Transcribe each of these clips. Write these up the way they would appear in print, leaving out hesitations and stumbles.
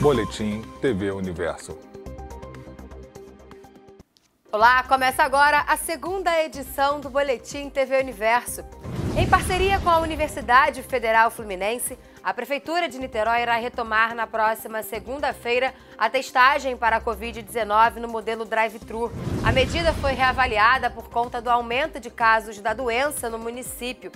Boletim TV Universo. Olá, começa agora a segunda edição do Boletim TV Universo. Em parceria com a Universidade Federal Fluminense, a Prefeitura de Niterói irá retomar na próxima segunda-feira a testagem para a Covid-19 no modelo drive-thru. A medida foi reavaliada por conta do aumento de casos da doença no município.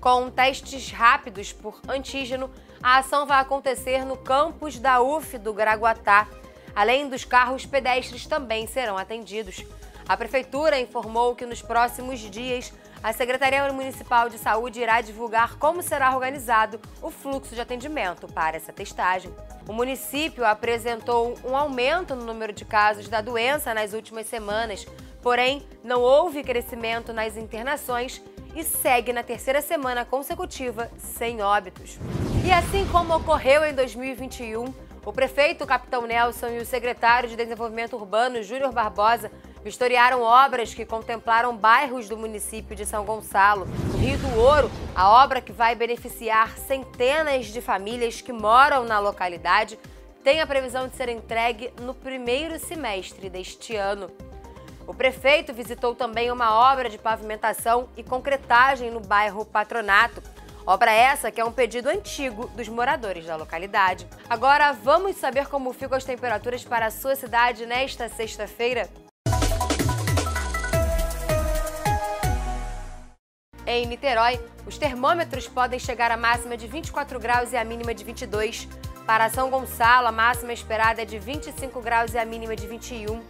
Com testes rápidos por antígeno, a ação vai acontecer no campus da UF do Gragoatá. Além dos carros, pedestres também serão atendidos. A Prefeitura informou que nos próximos dias a Secretaria Municipal de Saúde irá divulgar como será organizado o fluxo de atendimento para essa testagem. O município apresentou um aumento no número de casos da doença nas últimas semanas, porém não houve crescimento nas internações e segue na terceira semana consecutiva sem óbitos. E assim como ocorreu em 2021, o prefeito Capitão Nelson e o secretário de Desenvolvimento Urbano, Júlio Barbosa, vistoriaram obras que contemplaram bairros do município de São Gonçalo. No Rio do Ouro, a obra que vai beneficiar centenas de famílias que moram na localidade tem a previsão de ser entregue no primeiro semestre deste ano. O prefeito visitou também uma obra de pavimentação e concretagem no bairro Patronato. Obra essa que é um pedido antigo dos moradores da localidade. Agora vamos saber como ficam as temperaturas para a sua cidade nesta sexta-feira? Em Niterói, os termômetros podem chegar à máxima de 24 graus e a mínima de 22. Para São Gonçalo, a máxima esperada é de 25 graus e a mínima de 21.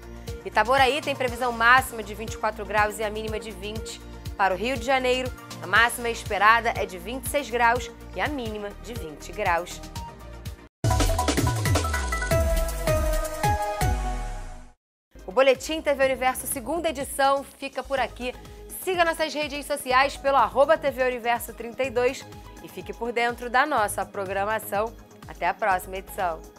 Itaboraí tem previsão máxima de 24 graus e a mínima de 20. Para o Rio de Janeiro, a máxima esperada é de 26 graus e a mínima de 20 graus. O Boletim TV Universo 2ª edição fica por aqui. Siga nossas redes sociais pelo @TV Universo 32 e fique por dentro da nossa programação. Até a próxima edição.